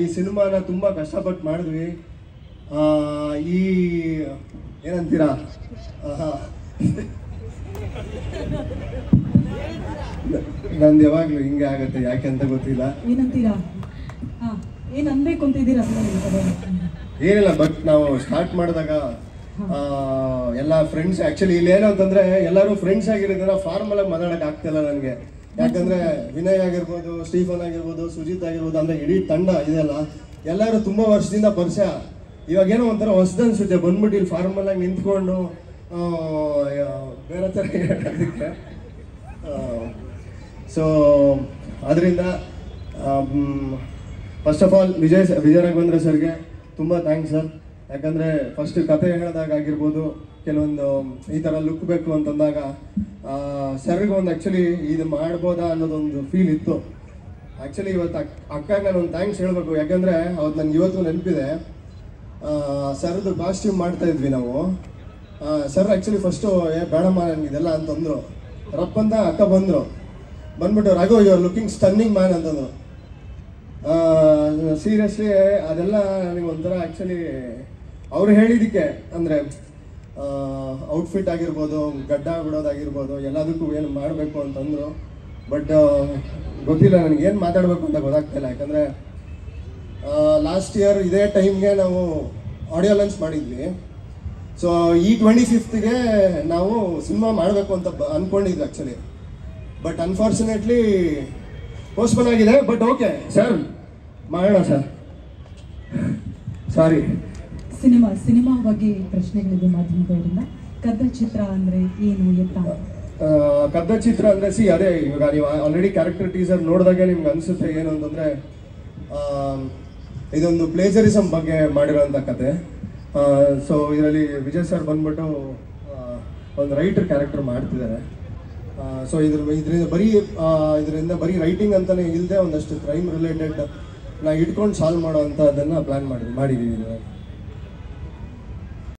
ಈ ಸಿನಿಮಾನ ತುಂಬಾ ಕಷ್ಟಪಟ್ಟು ಮಾಡಿದ್ವಿ ಈ ಏನಂತೀರಾ ನಾನು ಯಾವಾಗಲೂ ಹಿಂಗೇ ಆಗುತ್ತೆ ಯಾಕೆ ಅಂತ ಗೊತ್ತಿಲ್ಲ ಏನಂತೀರಾ ಹಾ ಏನು ಅನ್ಬೇಕು ಅಂತ ಇದ್ದೀರಾ ಏನಿಲ್ಲ ಬಟ್ ನಾವು ಸ್ಟಾರ್ಟ್ ಮಾಡಿದಾಗ ಎಲ್ಲ ಫ್ರೆಂಡ್ಸ್ ಆಕ್ಚುಲಿ ಇಲ್ಲಿ ಏನು ಅಂತಂದ್ರೆ ಎಲ್ಲರೂ ಫ್ರೆಂಡ್ಸ್ ಆಗಿರೋದನ್ನ ಫಾರ್ಮಲ್ ಆಗಿ ಮಾತಾಡಕ್ಕೆ ಆಗ್ತಾ ಇಲ್ಲ ನನಗೆ ಯಾಕಂದ್ರೆ ವಿನಯ್ ಆಗಿರ್ಬೋದು ಸ್ಟೀಫನ್ ಆಗಿರ್ಬೋದು ಸುಜಿತ್ ಆಗಿರ್ಬೋದು ಅಂದ್ರೆ ಇಡೀ ತಂಡ ಇದೆಲ್ಲ ಎಲ್ಲರೂ ತುಂಬಾ ವರ್ಷದಿಂದ ಪರಿಚಯ ಇವಾಗೇನೋ ಒಂಥರ ಹೊಸದನ್ಸುತ್ತೆ ಬಂದ್ಬಿಟ್ಟು ಇಲ್ಲಿ ಫಾರ್ಮಲ್ ಆಗಿ ನಿಂತ್ಕೊಂಡು ಬೇರೆ ಥರ ಹೇಳೋದಕ್ಕೆ ಸೊ ಅದರಿಂದ ಫಸ್ಟ್ ಆಫ್ ಆಲ್ ವಿಜಯರಾಘವೇಂದ್ರ ಸರ್ಗೆ ತುಂಬ ಥ್ಯಾಂಕ್ಸ್ ಸರ್ ಯಾಕಂದರೆ ಫಸ್ಟ್ ಕತೆ ಹೇಳಿದಾಗಿರ್ಬೋದು ಕೆಲವೊಂದು ಈ ಥರ ಲುಕ್ ಬೇಕು ಅಂತಂದಾಗ ಸರ್ಗೆ ಒಂದು ಆ್ಯಕ್ಚುಲಿ ಇದು ಮಾಡ್ಬೋದಾ ಅನ್ನೋದೊಂದು ಫೀಲ್ ಇತ್ತು ಆ್ಯಕ್ಚುಲಿ ಇವತ್ತು ಅಕ್ಕಾಗ ನಾನೊಂದು ಥ್ಯಾಂಕ್ಸ್ ಹೇಳಬೇಕು ಯಾಕಂದರೆ ಅವತ್ತು ನನಗೆ ಇವತ್ತು ನೆನಪಿದೆ ಸರ್ದು ಕಾಸ್ಟ್ಯೂಮ್ ಮಾಡ್ತಾಯಿದ್ವಿ ನಾವು ಸರ್ ಆ್ಯಕ್ಚುಲಿ ಫಸ್ಟು ಏ ಬೇಡಮ್ಮ ನನಗಿದೆಲ್ಲ ಅಂತಂದರು ರಪ್ಪಂತ ಅಕ್ಕ ಬಂದ್ಬಿಟ್ಟು Raghav you are looking stunning man ಅಂತಂದರು ಸೀರಿಯಸ್ಲಿ ಅದೆಲ್ಲ ನನಗೆ ಒಂಥರ ಆ್ಯಕ್ಚುಲಿ ಅವ್ರು ಹೇಳಿದ್ದಕ್ಕೆ ಅಂದರೆ ಔಟ್ಫಿಟ್ ಆಗಿರ್ಬೋದು ಗಡ್ಡ ಬಿಡೋದಾಗಿರ್ಬೋದು ಎಲ್ಲದಕ್ಕೂ ಏನು ಮಾಡಬೇಕು ಅಂತಂದರು ಬಟ್ ಗೊತ್ತಿಲ್ಲ ನನಗೆ ಏನು ಮಾತಾಡಬೇಕು ಅಂತ ಗೊತ್ತಾಗ್ತಾಯಿಲ್ಲ ಯಾಕಂದರೆ ಲಾಸ್ಟ್ ಇಯರ್ ಇದೇ ಟೈಮ್ಗೆ ನಾವು ಆಡಿಯೋ ಲಾಂಚ್ ಮಾಡಿದ್ವಿ ಸೊ ಈ 25th ನಾವು ಸಿನಿಮಾ ಮಾಡಬೇಕು ಅಂತ ಅಂದ್ಕೊಂಡಿದ್ವಿ ಆ್ಯಕ್ಚುಲಿ ಬಟ್ ಅನ್ಫಾರ್ಚುನೇಟ್ಲಿ ಪೋಸ್ಟ್ಪೋನ್ ಆಗಿದೆ ಬಟ್ ಓಕೆ ಸರ್ ಮಾಡೋಣ ಸರ್ ಸಾರಿ ಸಿನಿಮಾ ಬಗ್ಗೆ ಪ್ರಶ್ನೆಗಳಿವೆ ಮಾಧ್ಯಮದವರಿಂದ ಕದ್ದಚಿತ್ರ ಅಂದರೆ ಏನು ಎತ್ತ ಕದ್ದಚಿತ್ರ ಅಂದರೆ ಸಿ ಅದೇ ಇವಾಗ ನೀವು ಆಲ್ರೆಡಿ ಕ್ಯಾರೆಕ್ಟರ್ ಟೀಸರ್ ನೋಡಿದಾಗೆ ನಿಮ್ಗೆ ಅನಿಸುತ್ತೆ ಏನು ಅಂತಂದರೆ ಇದೊಂದು ಪ್ಲೇಜರಿಸಮ್ ಬಗ್ಗೆ ಮಾಡಿರೋಂಥ ಕತೆ ಸೊ ಇದರಲ್ಲಿ ವಿಜಯ್ ಸರ್ ಬಂದ್ಬಿಟ್ಟು ಒಂದು ರೈಟರ್ ಕ್ಯಾರೆಕ್ಟರ್ ಮಾಡ್ತಿದ್ದಾರೆ ಸೊ ಇದರಿಂದ ಬರೀ ರೈಟಿಂಗ್ ಅಂತಲೇ ಇಲ್ಲದೆ ಒಂದಷ್ಟು ಕ್ರೈಮ್ ರಿಲೇಟೆಡ್ ನಾವು ಇಟ್ಕೊಂಡು ಸಾಲ್ವ್ ಮಾಡೋ ಅಂಥದ್ದನ್ನು ಪ್ಲ್ಯಾನ್ ಮಾಡಿದ್ದೀವಿ